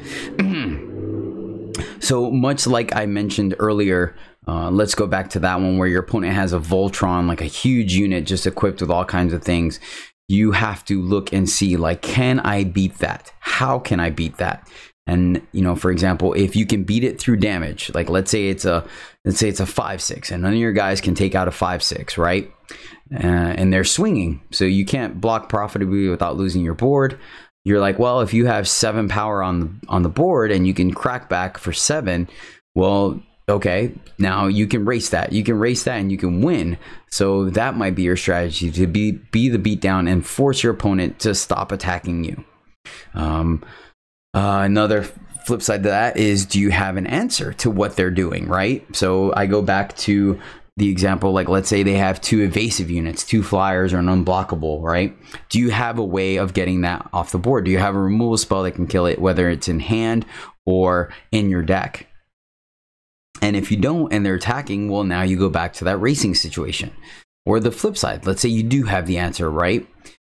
So much like I mentioned earlier, let's go back to that one where your opponent has a Voltron, like a huge unit just equipped with all kinds of things. You have to look and see, like, can I beat that? How can I beat that? And, you know, for example, if you can beat it through damage, like let's say it's a 5/6 and none of your guys can take out a 5/6, right? And they're swinging, so you can't block profitably without losing your board. You're like, well, if you have 7 power on the board and you can crack back for 7, well, okay, now you can race that. You can race that and you can win. So that might be your strategy, to be the beatdown and force your opponent to stop attacking you. Another flip side to that is, do you have an answer to what they're doing, right? So I go back to the example, like let's say they have 2 evasive units, 2 flyers or an unblockable, right? Do you have a way of getting that off the board? Do you have a removal spell that can kill it, whether it's in hand or in your deck? And if you don't and they're attacking, well, now you go back to that racing situation. Or the flip side, let's say you do have the answer, right?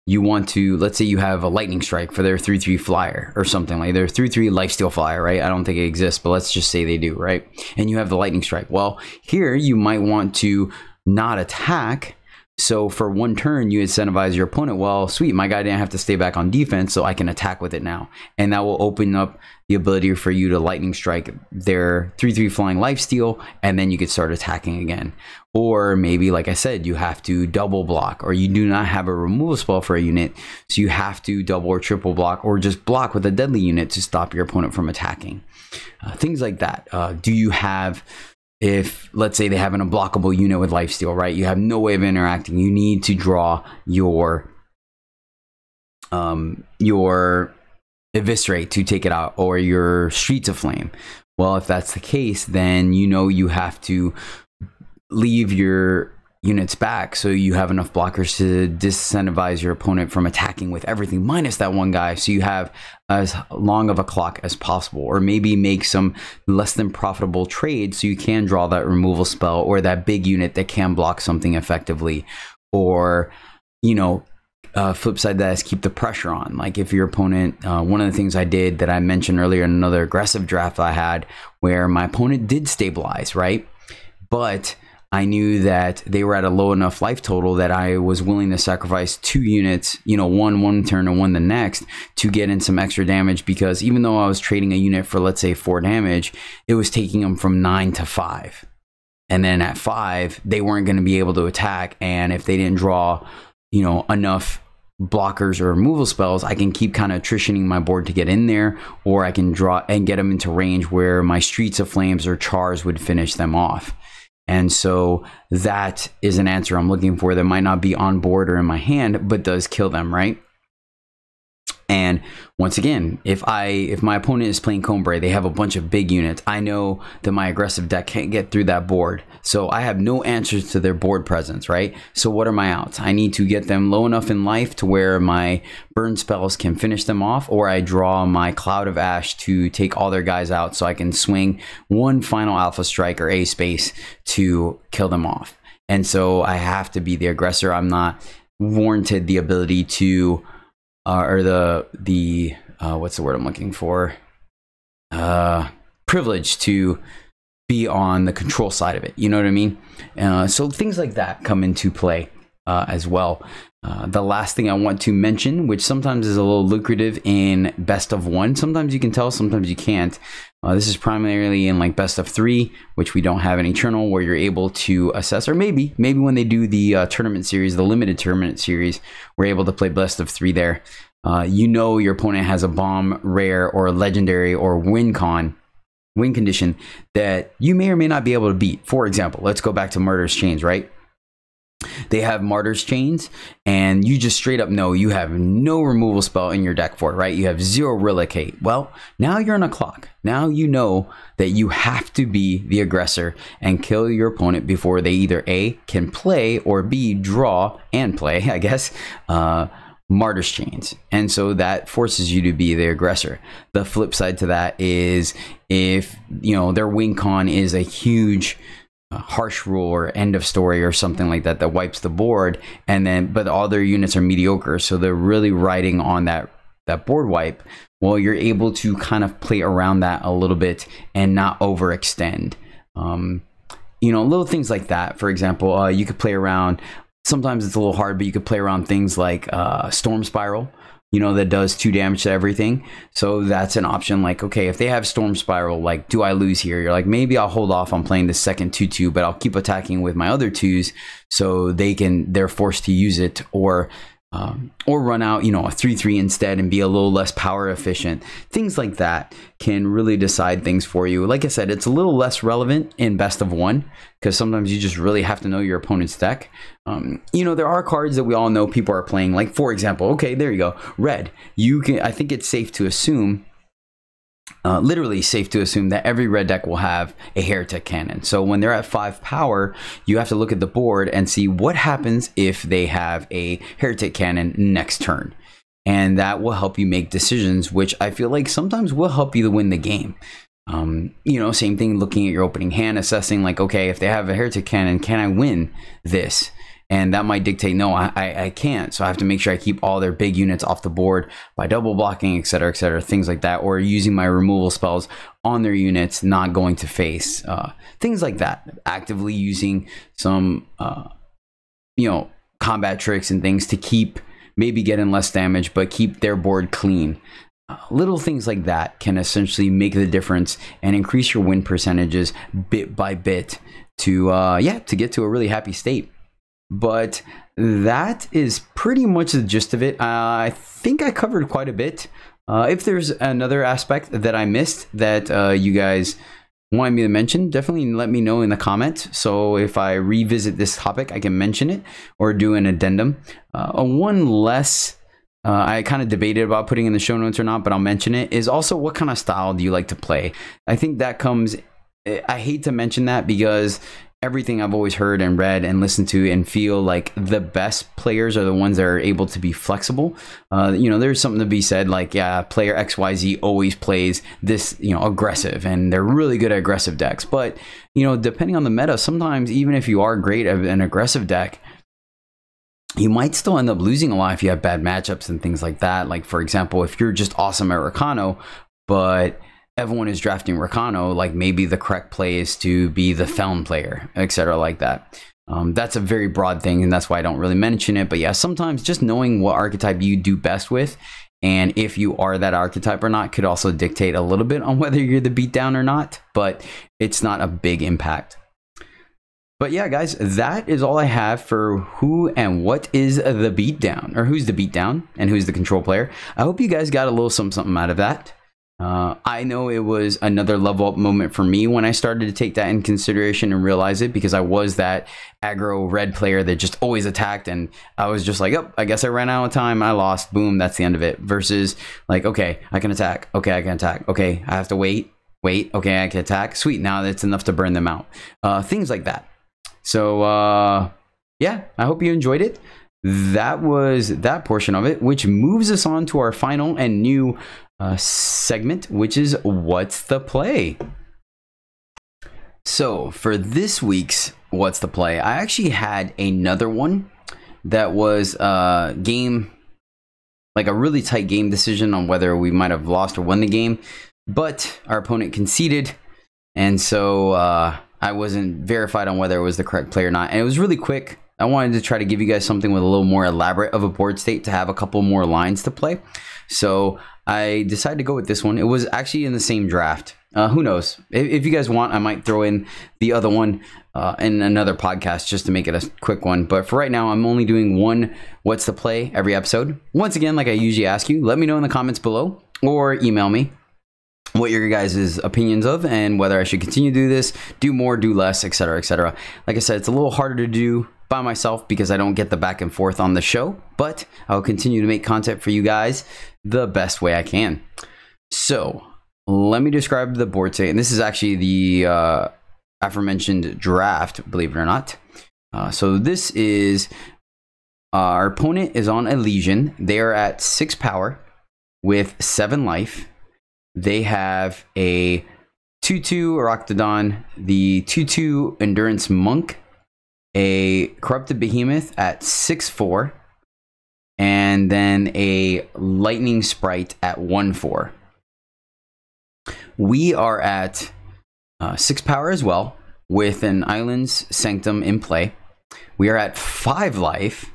You want to, let's say you have a lightning strike for their 3/3 flyer or something, like their 3/3 lifesteal flyer, right? I don't think it exists, but let's just say they do, right? And you have the lightning strike. Well, here you might want to not attack. So for 1 turn, you incentivize your opponent. Well, sweet, my guy didn't have to stay back on defense, so I can attack with it now. And that will open up the ability for you to lightning strike their 3/3 flying lifesteal, and then you could start attacking again. Or maybe, like I said, you have to double block, or you do not have a removal spell for a unit, so you have to double or triple block, or just block with a deadly unit to stop your opponent from attacking. Things like that. Do you have... If, let's say, they have an unblockable unit with lifesteal, right? You have no way of interacting. You need to draw your Eviscerate to take it out, or your Streets of Flame. Well, if that's the case, then you know you have to leave your units back so you have enough blockers to disincentivize your opponent from attacking with everything minus that one guy, so you have as long of a clock as possible, or maybe make some less than profitable trades so you can draw that removal spell or that big unit that can block something effectively. Or, you know, flip side that is keep the pressure on. Like if your opponent, one of the things I did that I mentioned earlier in another aggressive draft I had where my opponent did stabilize, right? But I knew that they were at a low enough life total that I was willing to sacrifice two units, you know, one turn and one the next, to get in some extra damage, because even though I was trading a unit for, let's say, 4 damage, it was taking them from 9 to 5. And then at 5, they weren't going to be able to attack. And if they didn't draw, you know, enough blockers or removal spells, I can keep kind of attritioning my board to get in there, or I can draw and get them into range where my Streets of Flames or Chars would finish them off. And so that is an answer I'm looking for that might not be on board or in my hand, but does kill them, right? And once again, if my opponent is playing Combrei, they have a bunch of big units. I know that my aggressive deck can't get through that board, so I have no answers to their board presence, right? So what are my outs? I need to get them low enough in life to where my burn spells can finish them off, or I draw my Cloud of Ash to take all their guys out so I can swing one final Alpha Strike or A Space to kill them off. And so I have to be the aggressor. I'm not warranted the ability to privilege to be on the control side of it, you know what I mean? So things like that come into play as well. The last thing I want to mention, which sometimes is a little lucrative in best of one, sometimes you can tell, sometimes you can't. This is primarily in like best of 3, which we don't have in Eternal, where you're able to assess, or maybe when they do the tournament series, the limited tournament series, we're able to play best of 3 there. You know your opponent has a bomb, rare, or legendary, or win condition that you may or may not be able to beat. For example, let's go back to Martyr's Chains, right? They have Martyr's Chains, and you just straight up know you have no removal spell in your deck for it, right? You have 0 Relocate. Well, now you're on a clock. Now you know that you have to be the aggressor and kill your opponent before they either A, can play, or B, draw and play, I guess, Martyr's Chains. And so that forces you to be the aggressor. The flip side to that is if, you know, their win con is a huge harsh rule or end of story or something like that that wipes the board, and then but all their units are mediocre, so they're really riding on that board wipe. Well, you're able to kind of play around that a little bit and not overextend. You know, little things like that. For example, you could play around, sometimes it's a little hard, but you could play around things like Storm Spiral, you know, that does 2 damage to everything. So that's an option. Like, okay, if they have Storm Spiral, like, do I lose here? You're like, maybe I'll hold off on playing the second 2/2, but I'll keep attacking with my other 2s so they're forced to use it, or run out, you know, a 3/3 instead and be a little less power efficient. Things like that can really decide things for you. Like I said, it's a little less relevant in best of one, because sometimes you just really have to know your opponent's deck. You know, there are cards that we all know people are playing, like, for example, okay, there you go, red. You can, I think it's safe to assume, literally safe to assume, that every red deck will have a Heretic Cannon. So when they're at 5 power, you have to look at the board and see what happens if they have a Heretic Cannon next turn. And that will help you make decisions, which I feel like sometimes will help you to win the game. You know, same thing, looking at your opening hand, assessing like, okay, if they have a Heretic Cannon, can I win this? And that might dictate, no, I can't. So I have to make sure I keep all their big units off the board by double blocking, et cetera, things like that. Or using my removal spells on their units, not going to face, things like that. Actively using some, you know, combat tricks and things to keep, maybe get in less damage, but keep their board clean. Little things like that can essentially make the difference and increase your win percentages bit by bit to, yeah, to get to a really happy state. But that is pretty much the gist of it. I think I covered quite a bit. If there's another aspect that I missed that you guys wanted me to mention, definitely let me know in the comments. So if I revisit this topic, I can mention it or do an addendum. One less I kind of debated about putting in the show notes or not, but I'll mention it, is also what kind of style do you like to play? I think that comes, I hate to mention that because everything I've always heard and read and listened to and feel like the best players are the ones that are able to be flexible. You know, there's something to be said like, yeah, player XYZ always plays this, you know, aggressive, and they're really good at aggressive decks. But, you know, depending on the meta, sometimes even if you are great at an aggressive deck, you might still end up losing a lot if you have bad matchups and things like that. Like, for example, if you're just awesome at Rakano, but everyone is drafting Rakano, like maybe the correct play is to be the Feln player, etc. like that. That's a very broad thing, and that's why I don't really mention it. But yeah, sometimes just knowing what archetype you do best with, and if you are that archetype or not, could also dictate a little bit on whether you're the beatdown or not, but it's not a big impact. But yeah, guys, that is all I have for who and what is the beatdown, or who's the beatdown and who's the control player. I hope you guys got a little something out of that. I know it was another level up moment for me when I started to take that in consideration and realize it, because I was that aggro red player that just always attacked, and I was just like, oh, I guess I ran out of time, I lost, boom, that's the end of it, versus like, okay, I can attack, okay, I can attack, okay, I have to wait, okay, I can attack, sweet, now that's enough to burn them out, things like that. So yeah, I hope you enjoyed it. That was that portion of it, which moves us on to our final and new segment, which is What's the Play? So for this week's What's the Play, I actually had another one that was a game, like a really tight game decision on whether we might have lost or won the game, but our opponent conceded, and so I wasn't verified on whether it was the correct play or not, and it was really quick. I wanted to try to give you guys something with a little more elaborate of a board state to have a couple more lines to play. So I decided to go with this one. It was actually in the same draft. Who knows? If you guys want, I might throw in the other one in another podcast just to make it a quick one. But for right now, I'm only doing one What's the Play every episode. Once again, like I usually ask you, let me know in the comments below or email me what your guys' opinions of and whether I should continue to do this, do more, do less, etc., etc. Like I said, it's a little harder to do by myself because I don't get the back and forth on the show, but I'll continue to make content for you guys the best way I can. So let me describe the board state, and this is actually the aforementioned draft, believe it or not. So this is our opponent is on a Legion. They are at 6 power with 7 life. They have a 2/2 Arachnodon, the 2/2 Endurance Monk, a Corrupted Behemoth at 6/4, and then a Lightning Sprite at 1/4. We are at 6 power as well, with an Islands Sanctum in play. We are at 5 life.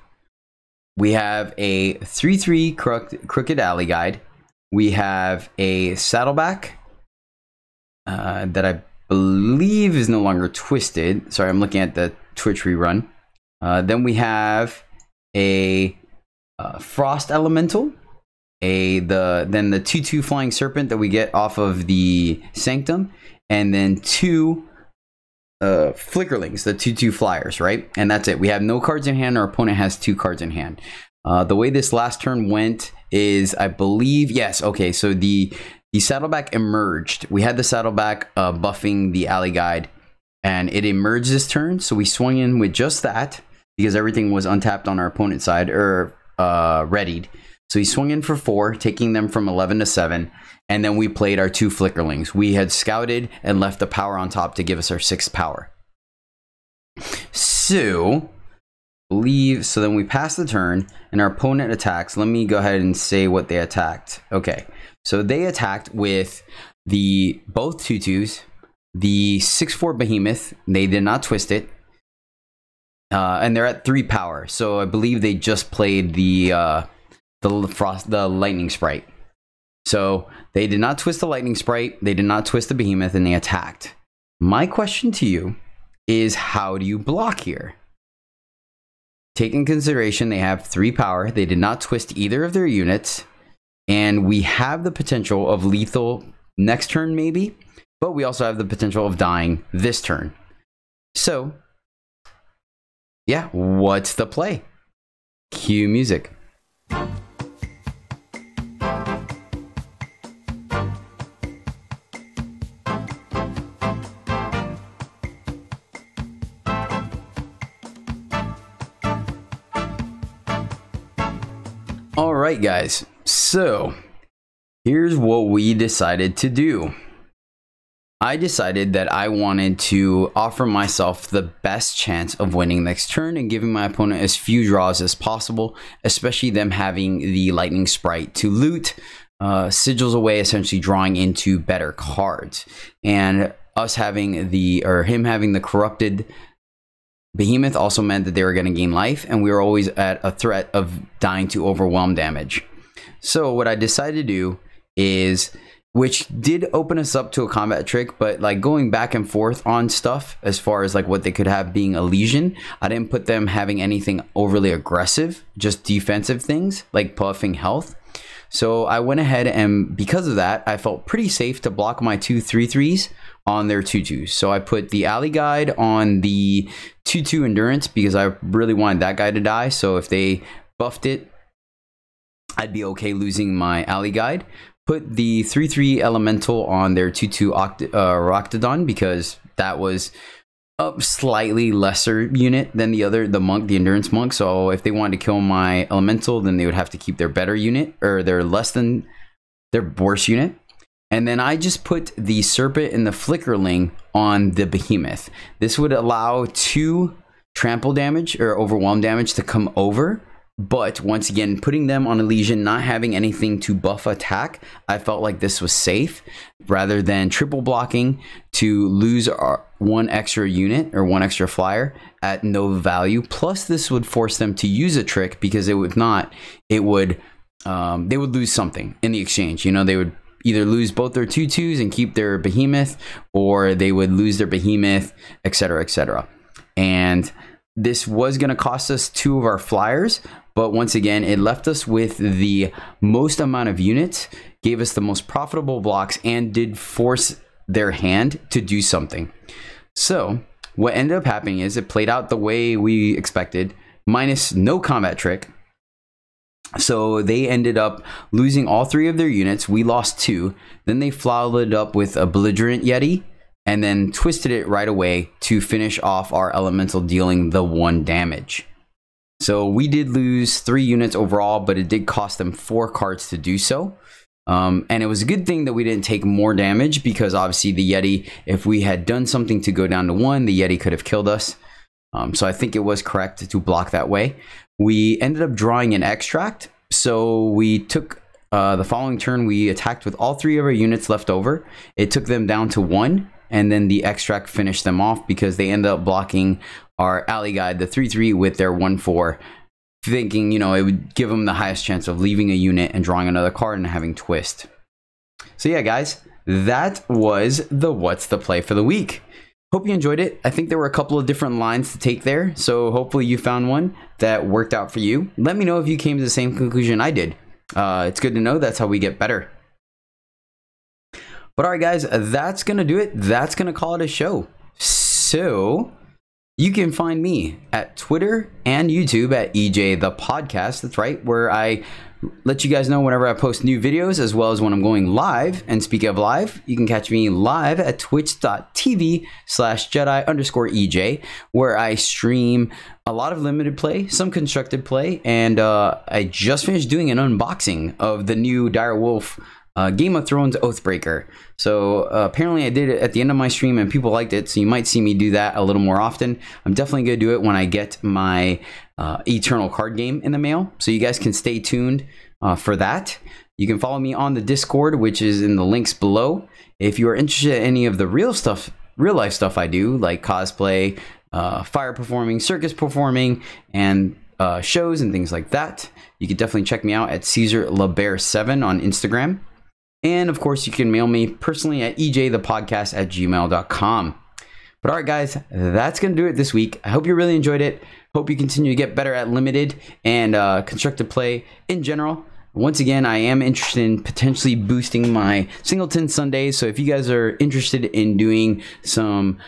We have a 3/3 Crooked Alley Guide. We have a Saddleback that I believe is no longer Twisted. Sorry, I'm looking at the Twitch rerun. Then we have a Frost Elemental, then the 2/2 Flying Serpent that we get off of the Sanctum, and then 2 Flickerlings, the 2/2 Flyers, right? And that's it. We have no cards in hand. Our opponent has 2 cards in hand. The way this last turn went is, I believe, yes, okay, so the Saddleback emerged. We had the Saddleback buffing the Alley Guide, and it emerged this turn, so we swung in with just that because everything was untapped on our opponent's side, or readied. So he swung in for 4, taking them from 11 to 7, and then we played our 2 Flickerlings. We had scouted and left the power on top to give us our 6th power. So then we pass the turn, and our opponent attacks. Let me go ahead and say what they attacked. Okay, so they attacked with the both 2/2s, the 6/4 Behemoth. They did not twist it, and they're at 3 power. So I believe they just played the Lightning Sprite. So they did not twist the Lightning Sprite. They did not twist the Behemoth, and they attacked. My question to you is, how do you block here? Take in consideration they have 3 power, they did not twist either of their units, and we have the potential of lethal next turn maybe, but we also have the potential of dying this turn. So yeah, what's the play? Cue music. All right, guys. So here's what we decided to do. I decided that I wanted to offer myself the best chance of winning next turn and giving my opponent as few draws as possible, especially them having the Lightning Sprite to loot, sigils away, essentially drawing into better cards, and us having the, or him having the Corrupted Behemoth also meant that they were going to gain life, and we were always at a threat of dying to overwhelm damage. So what I decided to do is, which did open us up to a combat trick, but like going back and forth on stuff as far as like what they could have being a legion, I didn't put them having anything overly aggressive, just defensive things like puffing health. So I went ahead, and because of that, I felt pretty safe to block my 2/3/3s on their 2/2s. So I put the Alley Guide on the 2/2 Endurance because I really wanted that guy to die. So if they buffed it, I'd be okay losing my Alley Guide. Put the 3/3 Elemental on their 2/2 Roctodon because that was a slightly lesser unit than the other, the monk, the endurance monk. So if they wanted to kill my elemental, then they would have to keep their better unit, or their less than, their worse unit. And then I just put the Serpent and the Flickerling on the Behemoth. This would allow 2 trample damage or overwhelm damage to come over. But once again, putting them on a legion, not having anything to buff attack, I felt like this was safe rather than triple blocking to lose our 1 extra unit or 1 extra flyer at no value. Plus, this would force them to use a trick because they would lose something in the exchange. You know, they would either lose both their 2/2s and keep their behemoth, or they would lose their behemoth, etc., etc. And this was going to cost us 2 of our flyers, but once again, it left us with the most amount of units, gave us the most profitable blocks, and did force their hand to do something. So what ended up happening is it played out the way we expected, minus no combat trick. So they ended up losing all 3 of their units. We lost 2. Then they followed it up with a Belligerent Yeti, and then twisted it right away to finish off our elemental, dealing the 1 damage. So we did lose 3 units overall, but it did cost them 4 cards to do so. And it was a good thing that we didn't take more damage, because obviously the Yeti, if we had done something to go down to 1, the Yeti could have killed us. So I think it was correct to block that way. We ended up drawing an Extract. So we took the following turn, we attacked with all 3 of our units left over. It took them down to 1. And then the Extract finished them off because they ended up blocking our Alley Guide, the 3/3, with their 1/4, thinking, you know, it would give them the highest chance of leaving a unit and drawing another card and having twist. So yeah, guys, that was the What's the Play for the week. Hope you enjoyed it. I think there were a couple of different lines to take there, so hopefully you found one that worked out for you. Let me know if you came to the same conclusion I did. It's good to know. That's how we get better. But all right, guys, that's going to do it. That's going to call it a show. So you can find me at Twitter and YouTube at EJ the podcast. That's right, where I let you guys know whenever I post new videos, as well as when I'm going live. And speaking of live, you can catch me live at Twitch.tv/Jedi_EJ, where I stream a lot of limited play, some constructed play. And I just finished doing an unboxing of the new Dire Wolf Game of Thrones Oathbreaker. So apparently I did it at the end of my stream and people liked it, so you might see me do that a little more often. I'm definitely gonna do it when I get my Eternal card game in the mail, so you guys can stay tuned for that. You can follow me on the Discord, which is in the links below. If you are interested in any of the real life stuff I do, like cosplay, fire performing, circus performing, and shows and things like that, you can definitely check me out at CaesarLabear7 on Instagram. And of course, you can mail me personally at ejthepodcast@gmail.com. But all right, guys, that's going to do it this week. I hope you really enjoyed it. Hope you continue to get better at limited and constructed play in general. Once again, I am interested in potentially boosting my Singleton Sundays. So if you guys are interested in doing some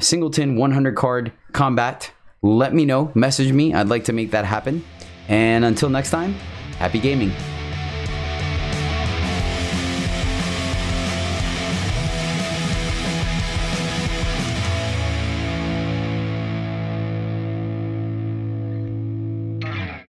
Singleton 100 card combat, let me know. Message me. I'd like to make that happen. And until next time, happy gaming.